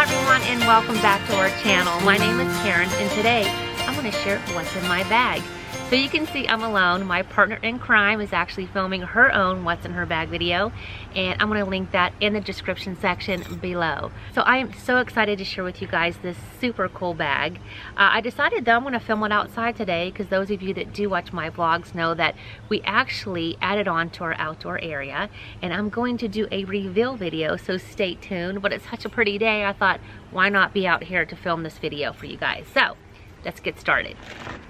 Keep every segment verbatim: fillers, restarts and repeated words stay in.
Hi everyone, and welcome back to our channel. My name is Karen, and today I'm going to share what's in my bag. So you can see I'm alone. My partner in crime is actually filming her own what's in her bag video, and I'm going to link that in the description section below. So I am so excited to share with you guys this super cool bag. Uh, I decided that I'm going to film it outside today because those of you that do watch my vlogs know that we actually added on to our outdoor area, and I'm going to do a reveal video, so stay tuned. But it's such a pretty day, I thought, why not be out here to film this video for you guys? So let's get started.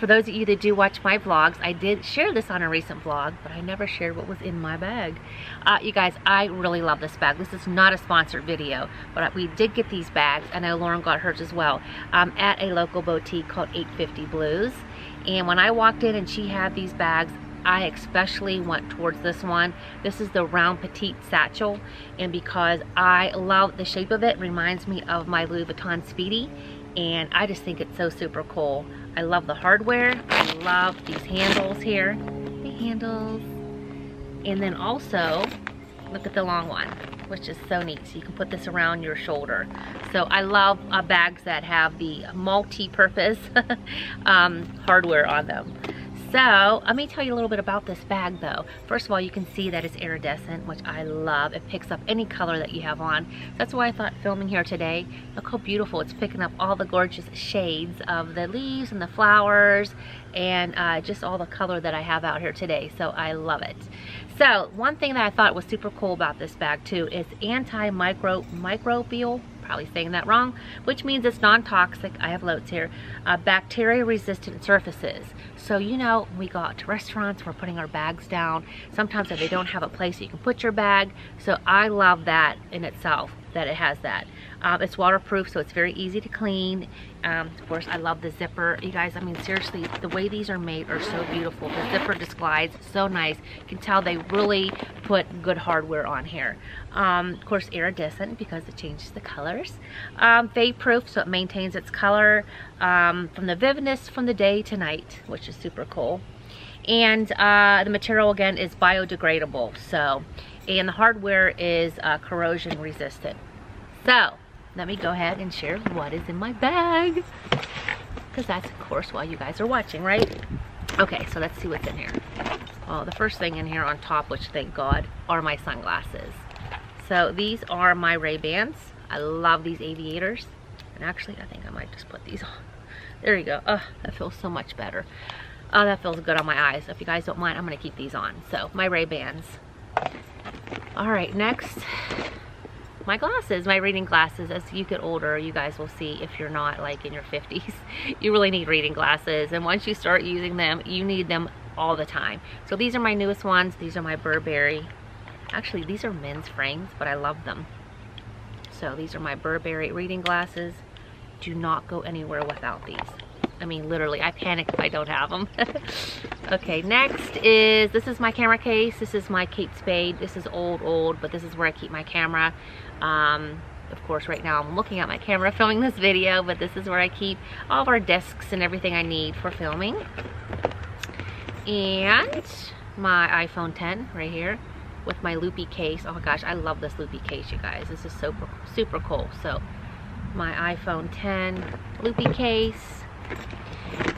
For those of you that do watch my vlogs, I did share this on a recent vlog, but I never shared what was in my bag. Uh, you guys, I really love this bag. This is not a sponsored video, but we did get these bags. I know Lauren got hers as well, um, at a local boutique called eight fifty Blues. And when I walked in and she had these bags, I especially went towards this one. This is the Round Petite Satchel, and because I love the shape of it, it reminds me of my Louis Vuitton Speedy. And I just think it's so super cool. I love the hardware. I love these handles here. The handles. And then also, look at the long one, which is so neat. So you can put this around your shoulder. So I love uh, bags that have the multi-purpose um, hardware on them. So let me tell you a little bit about this bag though. First of all, you can see that it's iridescent, which I love. It picks up any color that you have on. That's why I thought filming here today. Look how beautiful. It's picking up all the gorgeous shades of the leaves and the flowers and uh, just all the color that I have out here today. So I love it. So one thing that I thought was super cool about this bag too is anti-microbial, probably saying that wrong, which means it's non-toxic, I have notes here, uh, bacteria-resistant surfaces. So you know, we go out to restaurants, we're putting our bags down. Sometimes if they don't have a place you can put your bag, so I love that in itself, that it has that. Um, it's waterproof, so it's very easy to clean. Um, of course, I love the zipper. You guys, I mean, seriously, the way these are made are so beautiful. The zipper just glides so nice. You can tell they really put good hardware on here. Um, of course, iridescent because it changes the colors. Um, fade-proof, so it maintains its color um, from the vividness from the day to night, which is super cool. And uh, the material, again, is biodegradable, so, and the hardware is uh, corrosion resistant. So let me go ahead and share what is in my bag, because that's of course while you guys are watching, right? Okay, so let's see what's in here. Oh, the first thing in here on top, which thank God, are my sunglasses. So these are my Ray-Bans. I love these aviators. And actually, I think I might just put these on. There you go. Oh, that feels so much better. Oh, that feels good on my eyes. If you guys don't mind, I'm gonna keep these on. So my Ray-Bans. All right, next, my glasses, my reading glasses. As you get older, you guys will see, if you're not like in your fifties, you really need reading glasses. And once you start using them, you need them all the time. So these are my newest ones. These are my Burberry. Actually, these are men's frames, but I love them. So these are my Burberry reading glasses. Do not go anywhere without these. I mean, literally, I panic if I don't have them. Okay, next is, this is my camera case. This is my Kate Spade. This is old, old, but this is where I keep my camera. Um, of course, right now I'm looking at my camera filming this video, but this is where I keep all of our discs and everything I need for filming. And my iPhone ten right here with my loopy case. Oh my gosh, I love this loopy case, you guys. This is super, super cool. So my iPhone ten loopy case.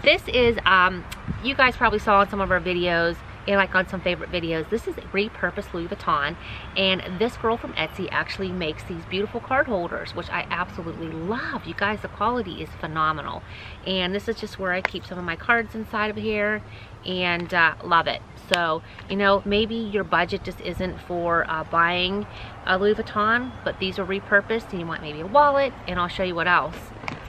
This is, um, you guys probably saw on some of our videos, and like on some favorite videos, this is repurposed Louis Vuitton, and this girl from Etsy actually makes these beautiful card holders, which I absolutely love. You guys, the quality is phenomenal, and this is just where I keep some of my cards inside of here, and uh, love it. So, you know, maybe your budget just isn't for uh, buying a Louis Vuitton, but these are repurposed, and you want maybe a wallet, and I'll show you what else.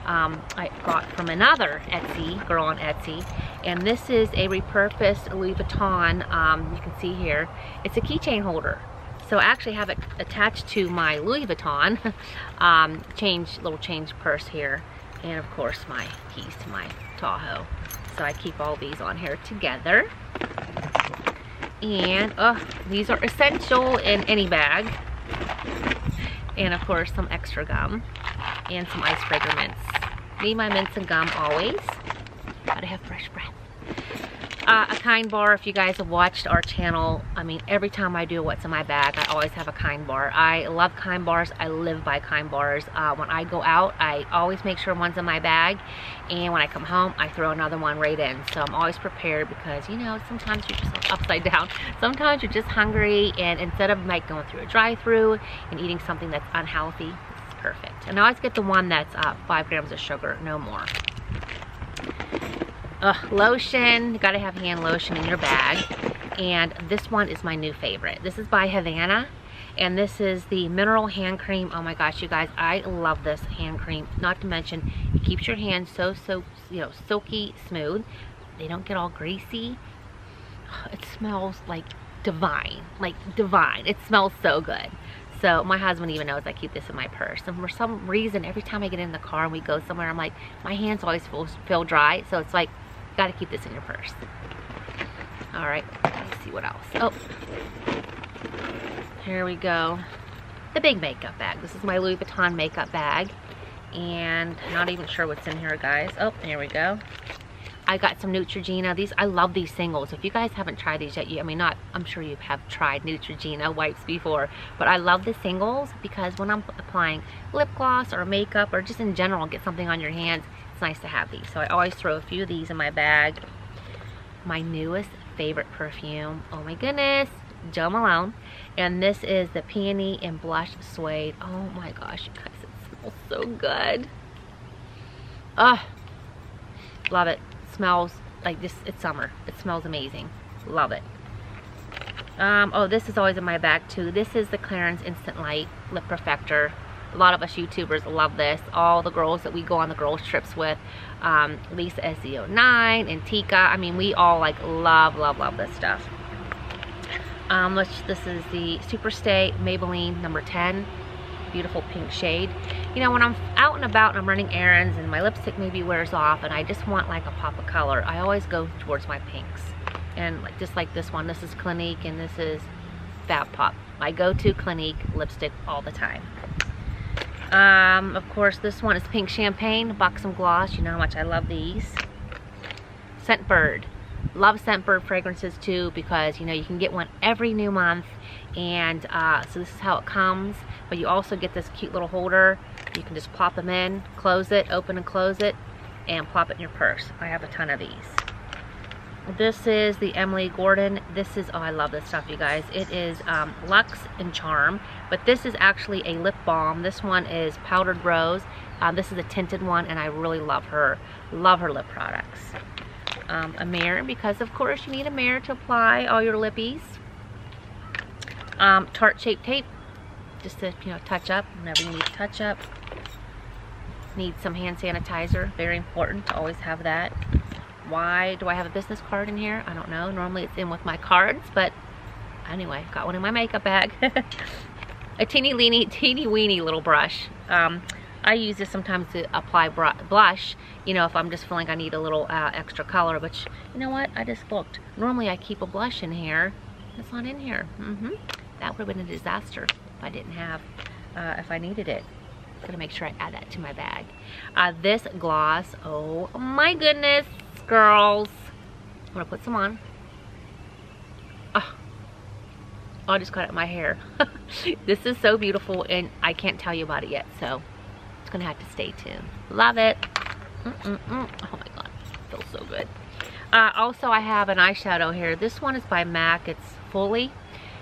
Um, I got from another Etsy girl on Etsy, and this is a repurposed Louis Vuitton. Um, you can see here, it's a keychain holder. So I actually have it attached to my Louis Vuitton um, change, little change purse here, and of course my keys to my Tahoe. So I keep all these on here together. And oh, these are essential in any bag. And of course some extra gum and some icebreaker mints. Need my mints and gum always. Gotta have fresh breath. uh, a Kind bar. If you guys have watched our channel, I mean, every time I do what's in my bag, I always have a Kind bar. I love Kind bars. I live by Kind bars. Uh, when I go out, I always make sure one's in my bag, and when I come home, I throw another one right in. So I'm always prepared because, you know, sometimes you're just upside down. Sometimes you're just hungry, and instead of like going through a drive-through and eating something that's unhealthy, it's perfect. And I always get the one that's uh, five grams of sugar, no more. Ugh, lotion, you gotta have hand lotion in your bag. And this one is my new favorite. This is by Havana, and this is the mineral hand cream. Oh my gosh, you guys, I love this hand cream. Not to mention, it keeps your hands so, so, you know, silky smooth. They don't get all greasy. It smells like divine, like divine. It smells so good. So my husband even knows I keep this in my purse. And for some reason, every time I get in the car and we go somewhere, I'm like, my hands always feel, feel dry. So it's like, you gotta keep this in your purse. All right, let's see what else. Oh, here we go. The big makeup bag. This is my Louis Vuitton makeup bag. And I'm not even sure what's in here, guys. Oh, here we go. I got some Neutrogena. These, I love these singles. If you guys haven't tried these yet, you, I mean, not, I'm sure you have tried Neutrogena wipes before, but I love the singles because when I'm applying lip gloss or makeup or just in general, get something on your hands, it's nice to have these. So I always throw a few of these in my bag. My newest favorite perfume, oh my goodness, Jo Malone. And this is the Peony and Blush Suede. Oh my gosh, you guys, it smells so good. Ah, oh, love it. Smells like this, it's summer. It smells amazing. Love it. Um, oh, this is always in my bag too. This is the Clarins Instant Light Lip Perfector. A lot of us YouTubers love this. All the girls that we go on the girls trips with, um, Lisa S Z oh nine and Tika. I mean, we all like love, love, love this stuff. Um, let's, this is the Superstay Maybelline number ten. Beautiful pink shade. You know, when I'm out and about and I'm running errands and my lipstick maybe wears off and I just want like a pop of color, I always go towards my pinks. And like just like this one, this is Clinique and this is Fab Pop. I go to Clinique lipstick all the time. Um, of course, this one is Pink Champagne, Buxom Gloss. You know how much I love these. Scentbird. Love Scentbird fragrances too because, you know, you can get one every new month. And uh, so this is how it comes. But you also get this cute little holder. You can just plop them in, close it, open and close it, and plop it in your purse. I have a ton of these. This is the Emily Gordon. This is, oh, I love this stuff, you guys. It is um, Luxe and Charm, but this is actually a lip balm. This one is Powdered Rose. Um, this is a tinted one, and I really love her. Love her lip products. Um, a mirror, because of course you need a mirror to apply all your lippies. Um, Tarte Shaped Tape. Just to, you know, touch up whenever you need to touch up. Need some hand sanitizer, very important to always have that. Why do I have a business card in here? I don't know. Normally it's in with my cards, but anyway, got one in my makeup bag. A teeny leeny, teeny weeny little brush. Um, I use this sometimes to apply blush, you know, if I'm just feeling I need a little uh, extra color, which, you know what, I just looked. Normally I keep a blush in here. It's not in here. Mm-hmm. That would have been a disaster. I didn't have, uh, if I needed it. I'm gonna make sure I add that to my bag. Uh, this gloss, oh my goodness, girls. I'm gonna put some on. Oh, I just got it in my hair. This is so beautiful and I can't tell you about it yet, so it's gonna have to stay tuned. Love it. Mm-mm-mm. Oh my God, it feels so good. Uh, also, I have an eyeshadow here. This one is by Mac, it's Fully.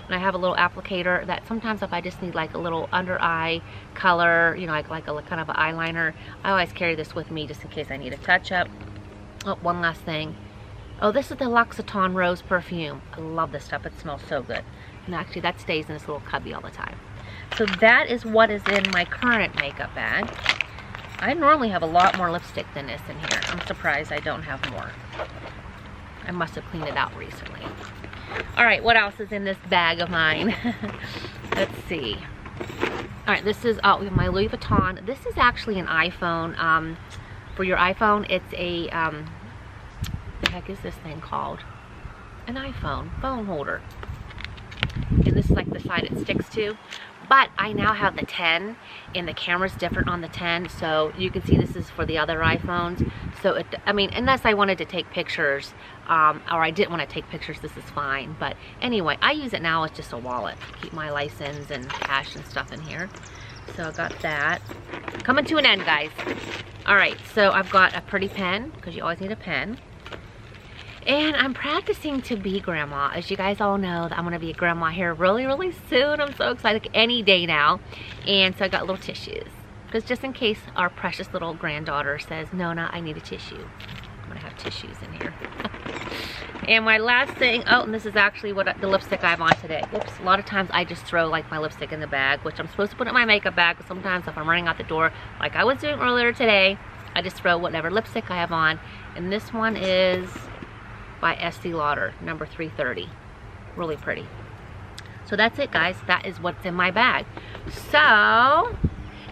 And I have a little applicator that sometimes if I just need like a little under eye color, you know, like, like a kind of an eyeliner, I always carry this with me just in case I need a touch up. Oh, one last thing. Oh, this is the L'Occitane Rose Perfume. I love this stuff. It smells so good. And actually that stays in this little cubby all the time. So that is what is in my current makeup bag. I normally have a lot more lipstick than this in here. I'm surprised I don't have more. I must have cleaned it out recently. All right, what else is in this bag of mine? Let's see. All right, this is uh, my Louis Vuitton. This is actually an iPhone. Um, for your iPhone, it's a, um, what the heck is this thing called? An iPhone phone holder. And this is like the side it sticks to. But I now have the ten, and the camera's different on the ten, so you can see this is for the other iPhones. So, it, I mean, unless I wanted to take pictures, um, or I didn't want to take pictures, this is fine. But anyway, I use it now as just a wallet. Keep my license and cash and stuff in here. So I got that. Coming to an end, guys. All right, so I've got a pretty pen, because you always need a pen. And I'm practicing to be grandma. As you guys all know, that I'm gonna be a grandma here really, really soon. I'm so excited, any day now. And so I got little tissues. Because just in case our precious little granddaughter says, Nona, I need a tissue. I'm gonna have tissues in here. And my last thing, oh, and this is actually what the lipstick I have on today. Oops, a lot of times I just throw like my lipstick in the bag, which I'm supposed to put in my makeup bag, but sometimes if I'm running out the door, like I was doing earlier today, I just throw whatever lipstick I have on. And this one is by Estee Lauder, number three thirty. Really pretty. So that's it, guys. That is what's in my bag. So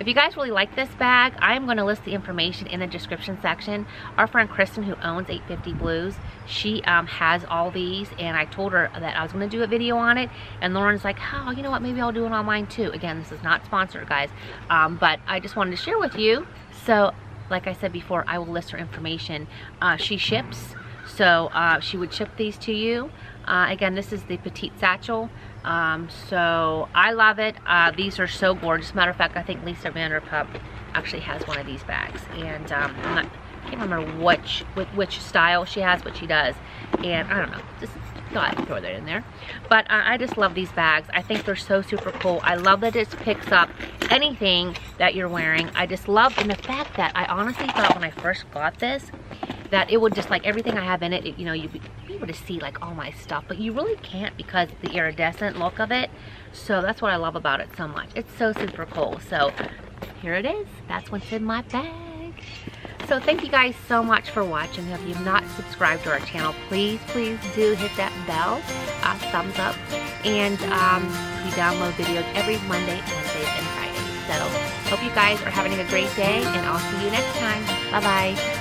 if you guys really like this bag, I'm going to list the information in the description section. Our friend Kristen, who owns eight fifty Blues, she um, has all these, and I told her that I was going to do a video on it, and Lauren's like, oh, you know what, maybe I'll do it on mine too. Again, this is not sponsored, guys, um, but I just wanted to share with you. So like I said before, I will list her information. Uh, she ships. So uh, she would ship these to you. Uh, again, this is the Petite Satchel. Um, so I love it. Uh, these are so gorgeous. Matter of fact, I think Lisa Vanderpump actually has one of these bags. And um, I'm not, I can't remember which, which, which style she has, but she does. And I don't know, just thought I'd throw that in there. But uh, I just love these bags. I think they're so super cool. I love that it picks up anything that you're wearing. I just love and the fact that I honestly thought when I first got this, that it would just like everything I have in it, it you know, you'd be, be able to see like all my stuff, but you really can't because of the iridescent look of it. So that's what I love about it so much. It's so super cool. So here it is. That's what's in my bag. So thank you guys so much for watching. If you've not subscribed to our channel, please, please do hit that bell, uh, thumbs up, and um, we download videos every Monday, Wednesdays, and Fridays. So hope you guys are having a great day, and I'll see you next time. Bye-bye.